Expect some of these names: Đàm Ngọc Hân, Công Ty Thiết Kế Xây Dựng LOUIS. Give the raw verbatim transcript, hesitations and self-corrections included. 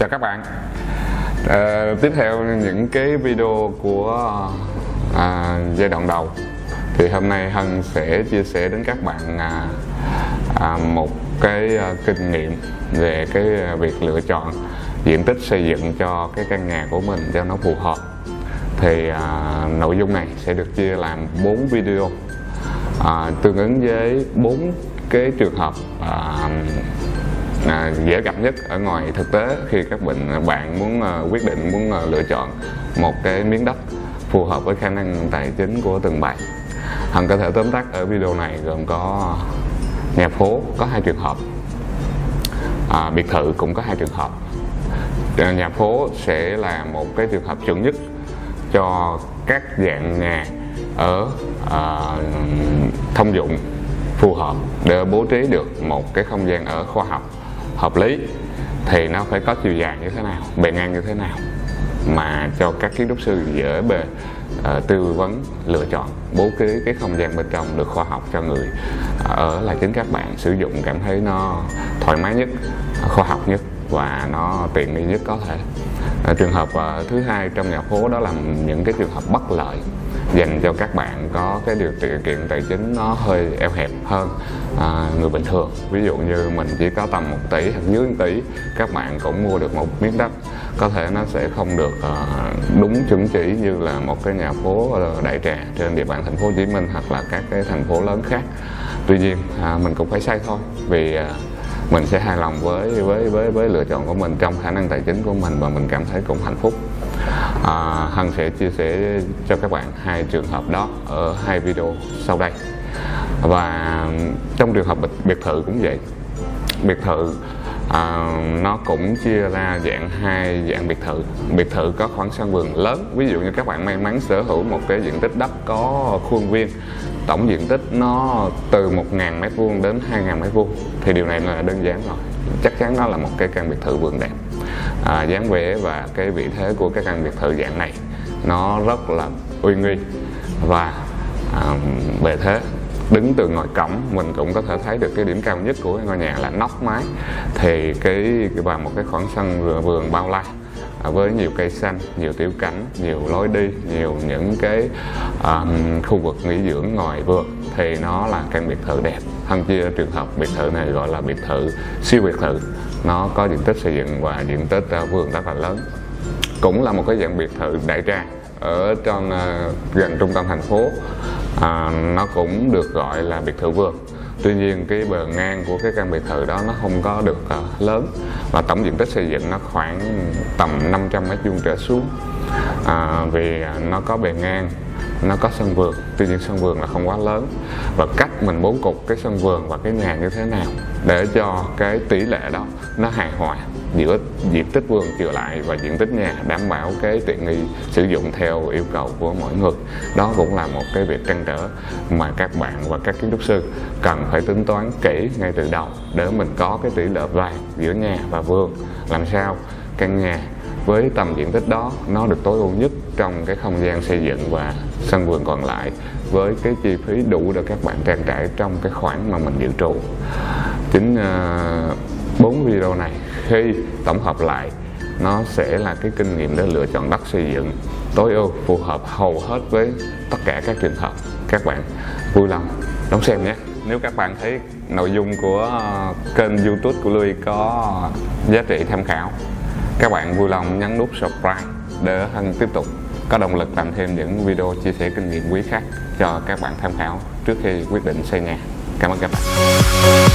Chào các bạn. À, tiếp theo những cái video của à, giai đoạn đầu thì hôm nay Hân sẽ chia sẻ đến các bạn à, à, một cái à, kinh nghiệm về cái việc lựa chọn diện tích xây dựng cho cái căn nhà của mình cho nó phù hợp. Thì à, nội dung này sẽ được chia làm bốn video à, tương ứng với bốn cái trường hợp à, À, dễ gặp nhất ở ngoài thực tế khi các bệnh bạn muốn à, quyết định muốn à, lựa chọn một cái miếng đất phù hợp với khả năng tài chính của từng bạn. Hằng có thể tóm tắt ở video này gồm có nhà phố có hai trường hợp, à, biệt thự cũng có hai trường hợp. Nhà phố sẽ là một cái trường hợp chuẩn nhất cho các dạng nhà ở à, thông dụng phù hợp để bố trí được một cái không gian ở khoa học hợp lý, thì nó phải có chiều dài như thế nào, bề ngang như thế nào mà cho các kiến trúc sư dễ bề uh, tư vấn lựa chọn, bố trí cái không gian bên trong được khoa học cho người ở là chính các bạn sử dụng cảm thấy nó thoải mái nhất, khoa học nhất và nó tiện nghi nhất có thể. Uh, trường hợp uh, thứ hai trong nhà phố đó là những cái trường hợp bất lợi dành cho các bạn có cái điều kiện tài chính nó hơi eo hẹp hơn à, người bình thường. Ví dụ như mình chỉ có tầm một tỷ hoặc dưới một tỷ, các bạn cũng mua được một miếng đất có thể nó sẽ không được à, đúng chuẩn chỉ như là một cái nhà phố đại trà trên địa bàn thành phố Hồ Chí Minh hoặc là các cái thành phố lớn khác. Tuy nhiên à, mình cũng phải sai thôi, vì à, mình sẽ hài lòng với với với với lựa chọn của mình trong khả năng tài chính của mình và mình cảm thấy cũng hạnh phúc. À, Hân sẽ chia sẻ cho các bạn hai trường hợp đó ở hai video sau đây. Và trong trường hợp biệt thự cũng vậy. Biệt thự à, nó cũng chia ra dạng hai dạng biệt thự. Biệt thự có khoảng sân vườn lớn. Ví dụ như các bạn may mắn sở hữu một cái diện tích đất có khuôn viên, tổng diện tích nó từ một nghìn mét vuông đến hai nghìn mét vuông, thì điều này là đơn giản rồi, chắc chắn nó là một cái căn biệt thự vườn đẹp. À, dáng vẻ và cái vị thế của các căn biệt thự dạng này nó rất là uy nghi và à, bề thế. Đứng từ ngoài cổng mình cũng có thể thấy được cái điểm cao nhất của ngôi nhà là nóc mái, thì cái và một cái khoảng sân vườn bao la à, với nhiều cây xanh, nhiều tiểu cảnh, nhiều lối đi, nhiều những cái à, khu vực nghỉ dưỡng ngoài vườn, thì nó là căn biệt thự đẹp. Hân chia trường hợp biệt thự này gọi là biệt thự siêu biệt thự, nó có diện tích xây dựng và diện tích uh, vườn rất là lớn. Cũng là một cái dạng biệt thự đại trà ở trong uh, gần trung tâm thành phố, uh, nó cũng được gọi là biệt thự vườn. Tuy nhiên cái bờ ngang của cái căn biệt thự đó nó không có được uh, lớn và tổng diện tích xây dựng nó khoảng tầm năm trăm mét vuông trở xuống, uh, vì nó có bề ngang, nó có sân vườn, tuy nhiên sân vườn là không quá lớn. Và cách mình bố cục cái sân vườn và cái nhà như thế nào để cho cái tỷ lệ đó nó hài hòa giữa diện tích vườn chừa lại và diện tích nhà, đảm bảo cái tiện nghi sử dụng theo yêu cầu của mỗi người, đó cũng là một cái việc trăn trở mà các bạn và các kiến trúc sư cần phải tính toán kỹ ngay từ đầu để mình có cái tỷ lệ vàng giữa nhà và vườn, làm sao căn nhà với tầm diện tích đó nó được tối ưu nhất trong cái không gian xây dựng và sân vườn còn lại, với cái chi phí đủ để các bạn trang trải trong cái khoản mà mình dự trù. Chính bốn uh, video này khi tổng hợp lại nó sẽ là cái kinh nghiệm để lựa chọn đất xây dựng tối ưu phù hợp hầu hết với tất cả các trường hợp. Các bạn vui lòng đón xem nhé. Nếu các bạn thấy nội dung của kênh YouTube của LOUIS có giá trị tham khảo, các bạn vui lòng nhấn nút subscribe để Hân tiếp tục có động lực làm thêm những video chia sẻ kinh nghiệm quý khác cho các bạn tham khảo trước khi quyết định xây nhà. Cảm ơn các bạn.